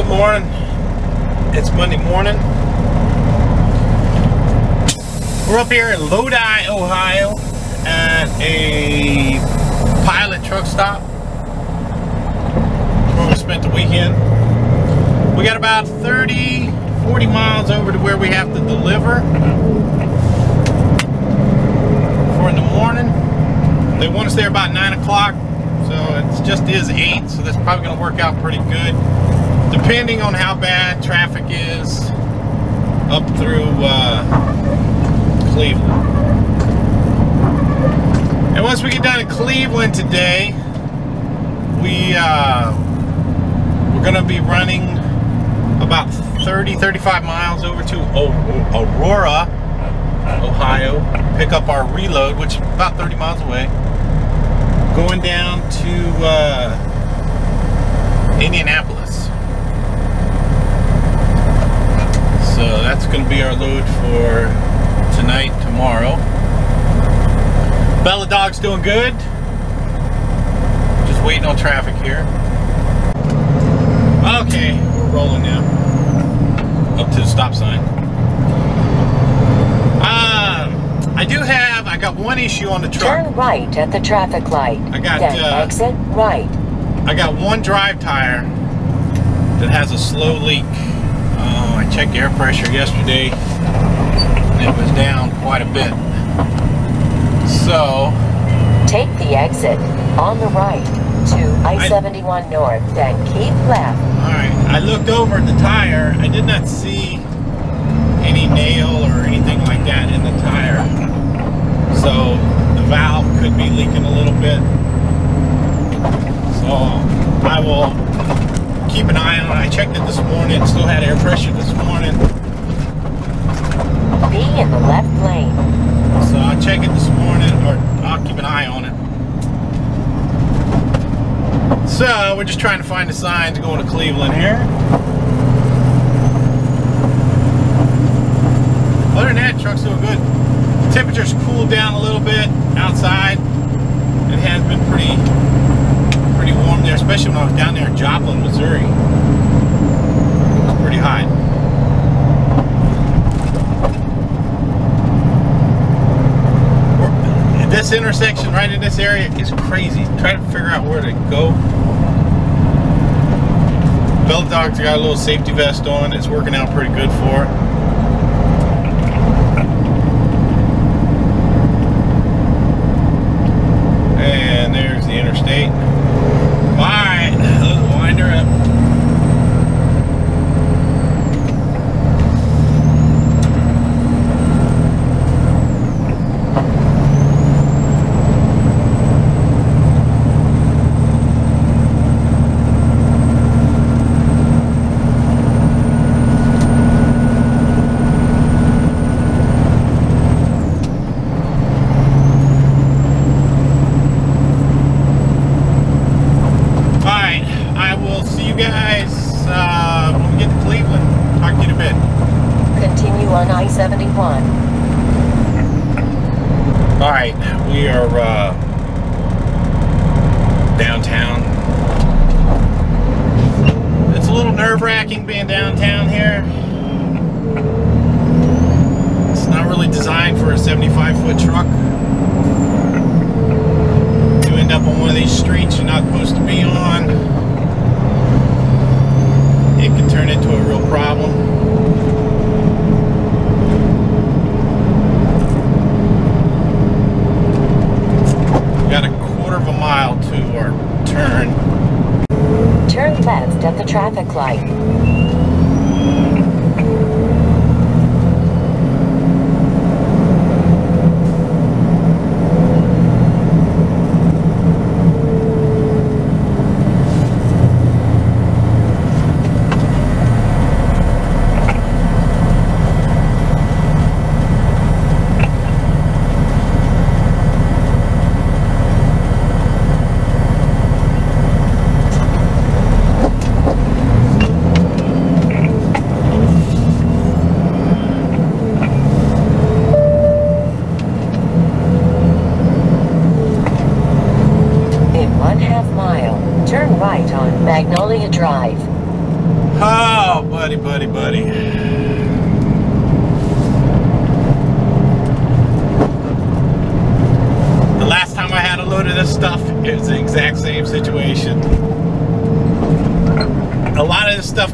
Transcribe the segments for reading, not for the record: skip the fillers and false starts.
Good morning. It's Monday morning. We're up here in Lodi, Ohio at a Pilot truck stop where we spent the weekend. We got about 40 miles over to where we have to deliver for in the morning. They want us there about 9 o'clock. So it just is 8, so that's probably going to work out pretty good, depending on how bad traffic is up through Cleveland. And once we get down to Cleveland today, we're going to be running about 35 miles over to Aurora, Ohio, pick up our reload, which is about 30 miles away. Going down to Indianapolis. So that's going to be our load for tonight, tomorrow. Bella Dog's doing good. Just waiting on traffic here. Okay, we're rolling now. Up to the stop sign. I got one issue on the truck. Turn right at the traffic light. I got exit right. I got one drive tire that has a slow leak. I checked air pressure yesterday and it was down quite a bit. So take the exit on the right to I-71 north, then keep left. Alright, I looked over at the tire. I did not see any nail or anything like that in the tire. So the valve could be leaking a little bit. So I will keep an eye on it. I checked it this morning, still had air pressure this morning. Be in the left lane. So I'll check it this morning, or I'll keep an eye on it. So we're just trying to find the signs going to Cleveland here. Other than that, truck's doing good. Temperature's cooled down a little bit outside. It has been pretty warm there, especially when I was down there in Joplin, Missouri. It was pretty hot. This intersection right in this area is crazy. Try to figure out where to go. Bella Dog's got a little safety vest on. It's working out pretty good for it. Interstate. Alright, let's wind her up.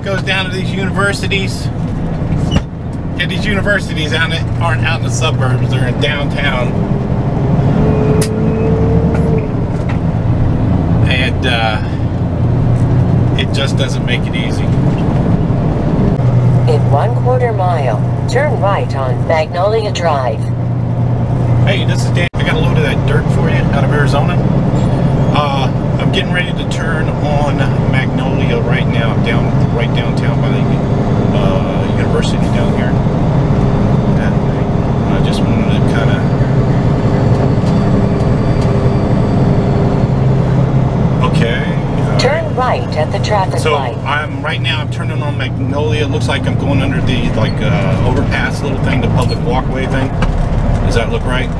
goes down to these universities. And these universities aren't out in the suburbs, they're in downtown. And it just doesn't make it easy. In 1/4 mile, turn right on Magnolia Drive. Hey, this is Dan. I got a load of that dirt for you out of Arizona. I'm getting ready to turn on Magnolia right now. I'm down right downtown by the university down here. I just wanted to kind of turn right at the traffic light. So I'm right now. I'm turning on Magnolia. It looks like I'm going under the overpass little thing, the public walkway thing. Does that look right?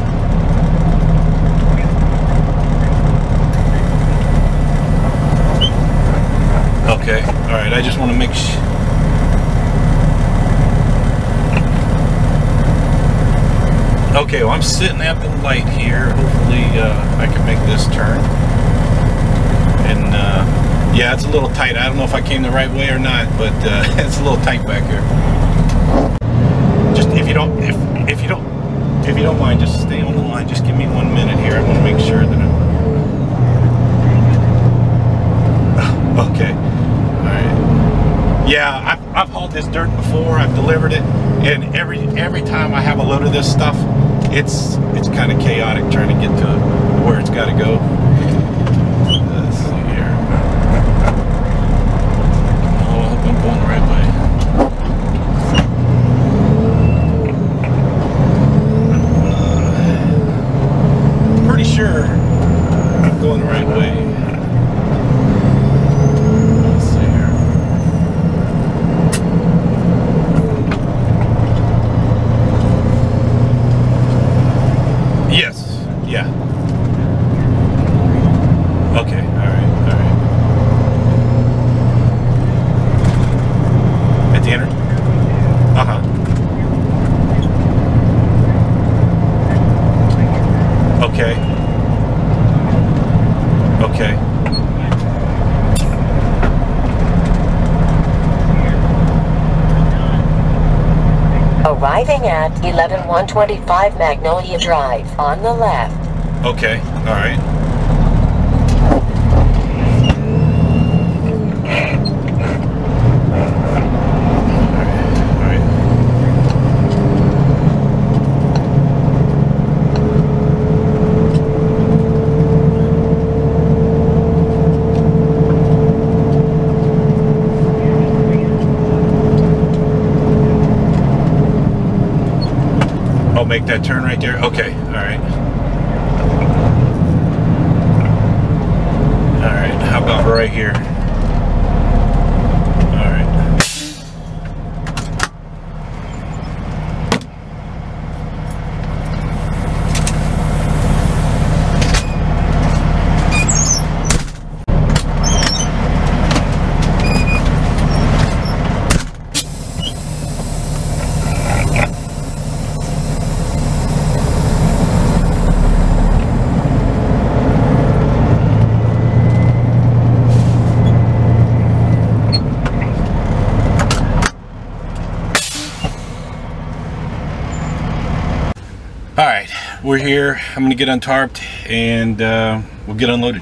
Okay. All right. I just want to make sure. Okay, well, I'm sitting at the light here. Hopefully, I can make this turn. And, yeah, it's a little tight. I don't know if I came the right way or not, but it's a little tight back here. Just if you don't mind, just stay on the line. Just give me 1 minute here. I want to make sure that I'm... Okay. All right. Yeah, I've hauled this dirt before. I've delivered it. And every time I have a load of this stuff, it's kind of chaotic trying to get to where it's got to go. Let's see here. Oh, I hope I'm going the right way. Pretty sure I'm going the right way. Let's see here. Yes. Yeah. Arriving at 11125 Magnolia Drive on the left. Okay, all right. Make that turn right there. Okay, all right. All right, how about right here? All We're here. I'm gonna get untarped and we'll get unloaded.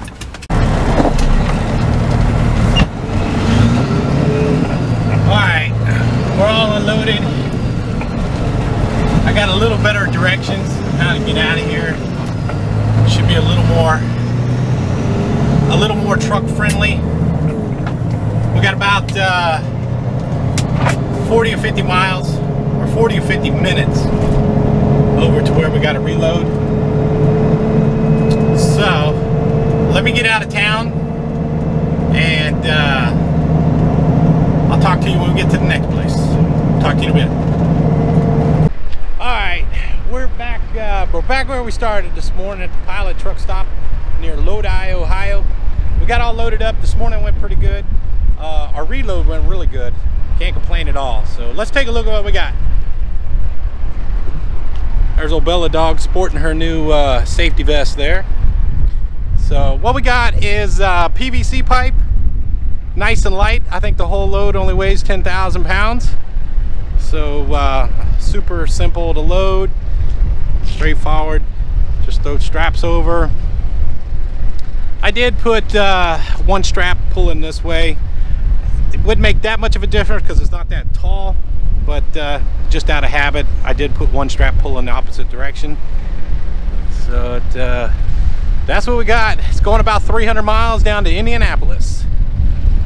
Alright, we're all unloaded. I got a little better directions on how to get out of here. Should be a little more truck friendly. We got about 40 or 50 miles or 40 or 50 minutes over to where we got to reload. So let me get out of town and I'll talk to you when we get to the next place. Talk to you in a bit. Alright, we're back where we started this morning at the Pilot truck stop near Lodi, Ohio. We got all loaded up. This morning went pretty good. Our reload went really good. Can't complain at all. So let's take a look at what we got. There's old Bella Dog sporting her new safety vest there. So what we got is PVC pipe, nice and light. I think the whole load only weighs 10,000 pounds. So super simple to load, straightforward. Just throw straps over. I did put one strap pulling this way. It wouldn't make that much of a difference because it's not that tall, but just out of habit, I did put one strap pulling the opposite direction. So it, that's what we got. It's going about 300 miles down to Indianapolis.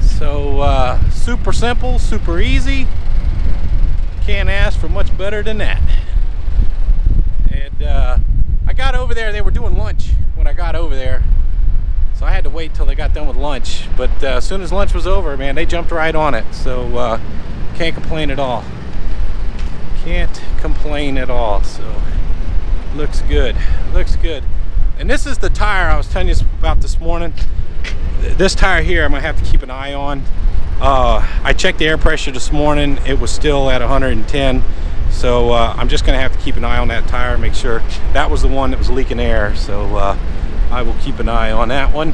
So super simple, super easy. Can't ask for much better than that. And I got over there, they were doing lunch when I got over there. So I had to wait till they got done with lunch. But as soon as lunch was over, man, they jumped right on it. So can't complain at all. Can't complain at all. So looks good, looks good. And this is the tire I was telling you about this morning. This tire here, I'm gonna have to keep an eye on. I checked the air pressure this morning. It was still at 110. So I'm just gonna have to keep an eye on that tire, make sure. That was the one that was leaking air. So I will keep an eye on that one.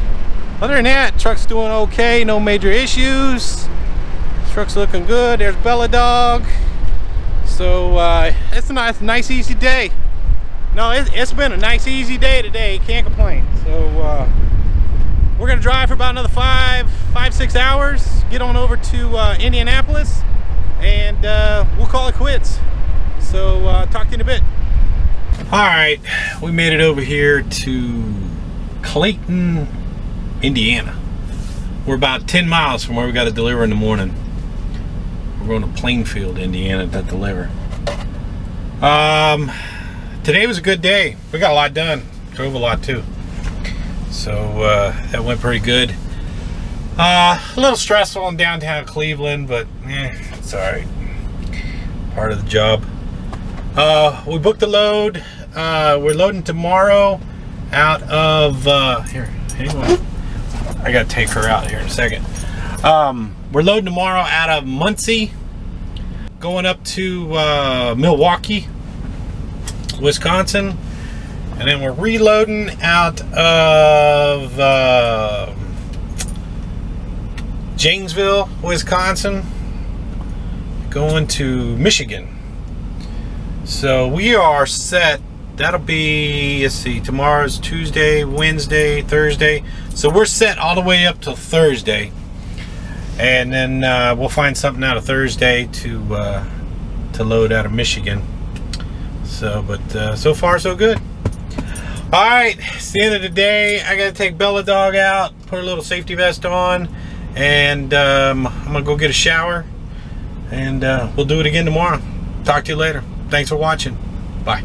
Other than that, truck's doing okay. No major issues. Truck's looking good. There's Bella Dog. So it's a nice easy day. No, it's been a nice easy day today, can't complain. So we're gonna drive for about another five, 6 hours, get on over to Indianapolis, and we'll call it quits. So talk to you in a bit. All right, we made it over here to Clayton, Indiana. We're about 10 miles from where we gotta deliver in the morning. We're going to Plainfield, Indiana to deliver. Today was a good day. We got a lot done. Drove a lot too. So that went pretty good. A little stressful in downtown Cleveland, but it's all right. Part of the job. We booked the load. We're loading tomorrow out of, here, hang on. I gotta take her out here in a second. We're loading tomorrow out of Muncie, going up to Milwaukee, Wisconsin, and then we're reloading out of Janesville, Wisconsin, going to Michigan. So we are set. That'll be, let's see, tomorrow's Tuesday, Wednesday, Thursday, so we're set all the way up till Thursday, and then we'll find something out of Thursday to load out of Michigan. So, but so far so good. All right, it's the end of the day. I gotta take Bella Dog out, put her little safety vest on, and I'm gonna go get a shower, and we'll do it again tomorrow. Talk to you later. Thanks for watching. Bye.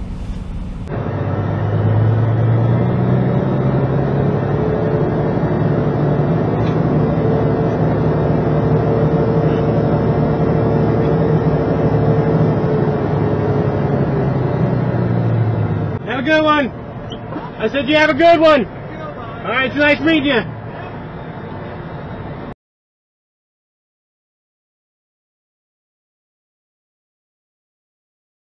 Have a good one. I said you have a good one. All right, it's nice meeting you.